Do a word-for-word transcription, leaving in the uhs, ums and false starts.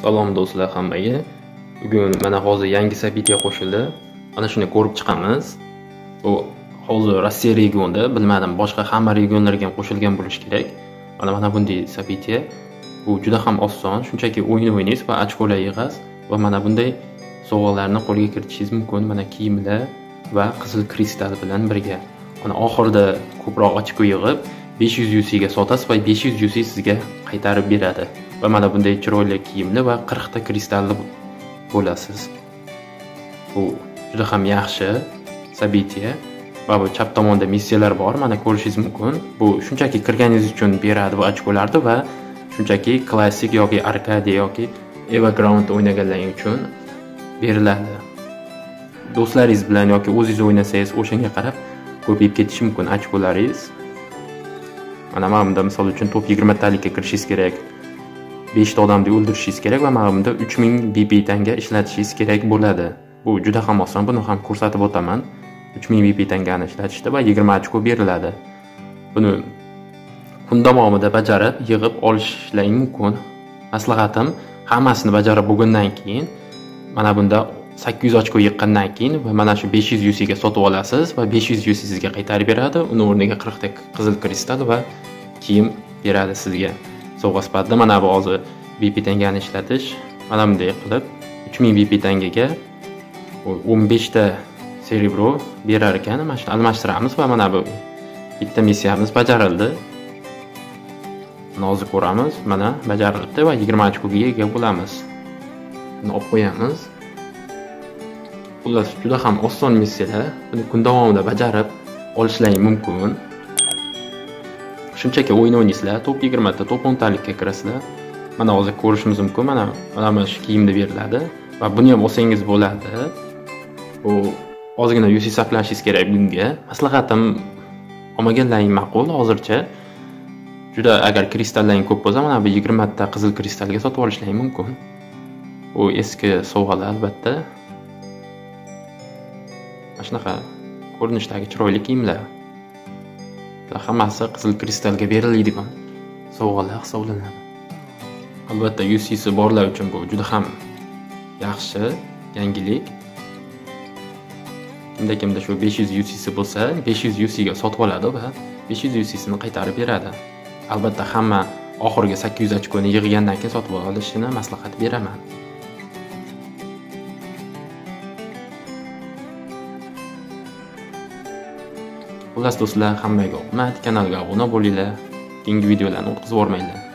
Salom do'stlar hammaga. Bugun mana hozir yangi sabitga qo'shildi. Ana shuni ko'rib chiqamiz. Bu hozir Rossiya regionida, bilmadim, boshqa hamma regionlarga ham qo'shilgan bo'lishi kerak. Mana mana bunday sabitga. Bu juda ham oson, shunchaki o'yin o'ynaysiz va ochkolar yig'asiz va mana bunday sovg'alarni qo'lga kiritishingiz mumkin. Mana kiyimlar va qizil kristal bilan birga. Mana oxirida ko'proq ochko yig'ib besh yuz U C ga sotasiz va besh yuz U C sizga qaytarib beradi. Ve mana bunday chiroyli kiyimli ve qirq ta kristalli bo'lasiz. Bu juda ham yaxshi sabitiya. Va bu chap tomonda missiyalar bor, mana ko'rishingiz mumkin. Bu shunchaki kirganingiz uchun beradi va ochkolarni va shunchaki klassik yoki arcade yoki Everground o'ynaganlar uchun beriladi. Do'stlaringiz bilan yoki o'zingiz o'ynasangiz, o'shanga qarab ko'payib ketishi mumkin ochkolaringiz. Mana mana bunda misol uchun top yigirma talikka kirishingiz kerak. besh ta odamni o'ldirishingiz kerak va mana bunda uch ming B P tanga ishlatishingiz kerak bo'ladi. Bu juda ham oson, buni ham ko'rsatib o'taman. uch ming B P tangani ishlatishda va yigirma ochko beriladi. Buni kun davomida bajarib, yig'ib olishingiz mumkin. Maslahatim, hammasini bajarib bo'lgandan keyin mana bunda sakkiz yuz ochko yiqqandan keyin va mana shu besh yuz U C ga sotib olasiz va besh yuz U C sizga qaytarib beradi. Uni o'rniga qirq ta qizil kristal va kiyim beradi sizga. Sovg'a sifatida mana bu hozir B P tangani ishlatish, mana bunday qilib uch ming B P tangaga o'n besh ta serebro berar ekan, mana shuni almashtiramiz va mana bu bitta missiyamiz bajarildi. Hozir ko'ramiz, mana bajarildi va yigirma ochkoga ega bo'lamiz. Buni olib qo'yamiz. Xullas, juda ham oson missiyalar, buni kun davomida bajarib olishlaring mumkin. Shunchaki o'yin o'ynaysizlar, top yigirma ta, top o'n talikka kirasizlar. Mana hozir ko'rishimiz mumkin, mana mana shu kiyimda beriladi va buni ham olsangiz bo'ladi. Bu ozgina U C saqlashingiz kerak bunga. Maslahatim, olmaganlaring ma'qul hozircha. Juda agar kristallarning ko'p bo'lsa, mana bu yigirma ta qizil kristalga sotib olishlaring mumkin. Bu eski sovg'alar albatta. Mana shunaqa ko'rinishdagi chiroyli kiyimlar. Hammasi qizil kristalga beriladigan sovg'alar hisoblanadi. Albatta U C'si borlar uchun bu juda ham yaxshi yangilik. Kimda-kimda shu besh yuz U C'si bo'lsa, besh yuz U C ga sotib oladi va besh yuz U C'sini qaytarib beradi. Albatta hamma oxirgi sakkiz yuz ochkoni yig'gandan keyin sotib olishini maslahat beraman. Xullas do'stlar, hammaga rahmat, kanalga obuna bo'linglar, keyingi videolarni o'tkazib yubormanglar.